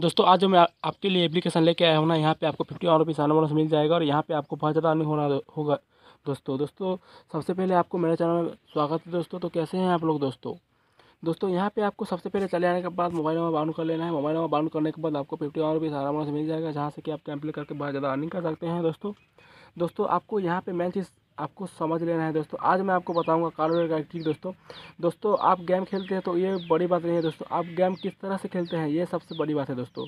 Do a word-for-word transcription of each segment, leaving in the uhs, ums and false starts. दोस्तों आज जो मैं आपके लिए एप्लीकेशन लेके आया हूँ ना, यहाँ पे आपको फिफ्टी वन रुपीज़ आना बोनस मिल जाएगा और यहाँ पे आपको बहुत ज़्यादा नहीं होना होगा। दोस्तों दोस्तों सबसे पहले आपको मेरे चैनल में स्वागत है दोस्तों। तो कैसे हैं आप लोग दोस्तों? दोस्तों यहाँ पे आपको सबसे पहले चले आने के बाद मोबाइल नंबर बाउंड कर लेना है। मोबाइल नंबर बाउंड करने के बाद आपको फिफ्टी वन रुपीज़ आना बोनस मिल जाएगा, जहाँ से कि आप कैंपल करके बहुत ज़्यादा अर्निंग कर सकते हैं दोस्तों। दोस्तों आपको यहाँ पर मेन चीज़ आपको समझ लेना है दोस्तों। आज मैं आपको बताऊंगा कार्डवेयर का ट्रिक दोस्तों। दोस्तों आप गेम खेलते हैं तो ये बड़ी बात नहीं है दोस्तों, आप गेम किस तरह से खेलते हैं ये सबसे बड़ी बात है दोस्तों।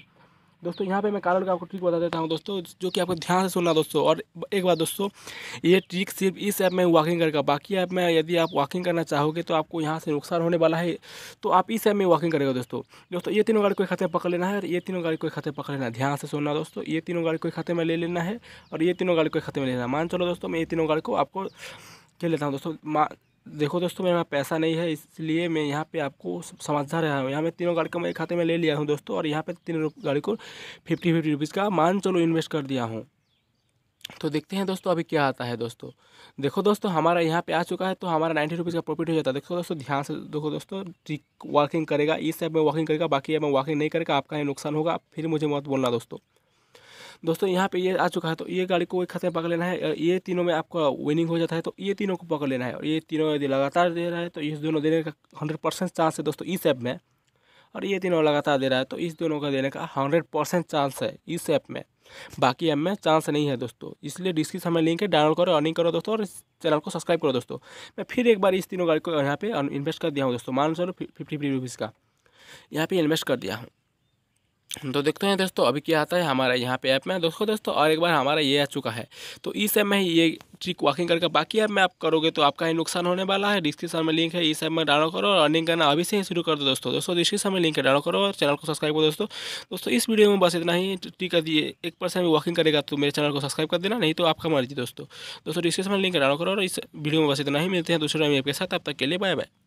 दोस्तों यहाँ पे मैं कार्डवेयर का आपको ट्रिक बता देता हूँ दोस्तों, जो कि आपको ध्यान से सुनना दोस्तों। और एक बात दोस्तों, ये ट्रिक सिर्फ इस ऐप में वॉकिंग करेगा, बाकी ऐप में यदि आप वॉकिंग करना चाहोगे तो आपको यहाँ से नुकसान होने वाला है, तो आप इस ऐप में वॉकिंग करेगा दोस्तों। दोस्तों ये तीनों गाड़ी को खाते पकड़ लेना है और ये तीनों गाड़ी को खाते पकड़ लेना है, ध्यान से सुनना दोस्तों। ये तीनों गाड़ी को खाते में ले लेना है और ये तीनों गाड़ी को खाते में लेना। मान चलो दोस्तों मैं ये तीनों गाड़ी को आपको खेल लेता हूँ दोस्तों। देखो दोस्तों मेरे पास पैसा नहीं है, इसलिए मैं यहाँ पे आपको समझा रहा हूँ। यहाँ मैं तीनों गाड़ी को मैं खाते में ले लिया हूँ दोस्तों और यहाँ पे तीनों गाड़ी को फिफ्टी फिफ्टी रुपीज़ का मान चलो इन्वेस्ट कर दिया हूँ। तो देखते हैं दोस्तों अभी क्या आता है दोस्तों। देखो दोस्तों हमारा यहाँ पे आ चुका है, तो हमारा नाइन्टी रुपीज़ का प्रॉफिट हो जाता है। देखो दोस्तों ध्यान से देखो दोस्तों, ट्रिक वॉकिंग करेगा, इस ऐप में वॉकिंग करेगा, बाकी ऐप में वॉकिंग नहीं करेगा, आपका ही नुकसान होगा, फिर मुझे मत बोलना दोस्तों। दोस्तों यहाँ पे ये आ चुका है तो ये गाड़ी को एक खाते में पकड़ लेना है, ये तीनों में आपका विनिंग हो जाता है तो ये तीनों को पकड़ लेना है। और ये तीनों यदि लगातार दे रहा है तो इस दोनों देने का हंड्रेड परसेंट चांस है दोस्तों इस ऐप में, और ये तीनों लगातार दे रहा है तो इस दोनों का देने का हंड्रेड परसेंट चांस है इस ऐप में, बाकी ऐप में चांस नहीं है दोस्तों। इसलिए डिस्क्रिप्शन में लिंक है, डाउनलोड करो, अर्निंग करो दोस्तों और चैनल को सब्सक्राइब करो दोस्तों। मैं फिर एक बार इस तीनों गाड़ी को यहाँ पर इन्वेस्ट कर दिया हूँ दोस्तों, मान चलो फिफ्टी फिफ्टी रुपीज़ का यहाँ पर इन्वेस्ट कर दिया हूँ। तो देखते हैं दोस्तों अभी क्या आता है हमारा यहाँ पे ऐप में दोस्तों। दोस्तों और एक बार हमारा ये आ चुका है, तो इस ऐप में ये ट्रिक वॉकिंग करके बाकी ऐप में आप करोगे तो आपका ही नुकसान होने वाला है। डिस्क्रिप्शन में लिंक है, इस ऐप में डाउनलोड करो और अर्निंग करना अभी से ही शुरू कर दो दोस्तों। दोस्तों डिस्क्रिप्शन में लिंक है, डाउनलोड करो और चैनल को सब्सक्राइब करो दोस्तों। दोस्तों इस वीडियो में बस इतना ही। ट्रिक दिए एक परसेंट भी वॉकिंग करेगा तो मेरे चैनल को सब्सक्राइब कर देना, नहीं तो आपका मर्जी दोस्तों। दोस्तों डिस्क्रिप्शन में लिंक है, डाउनलोड करो और इस वीडियो में बस इतना ही। मिलते हैं दूसरे टाइम ऐप के साथ, तब तक के लिए बाय बाय।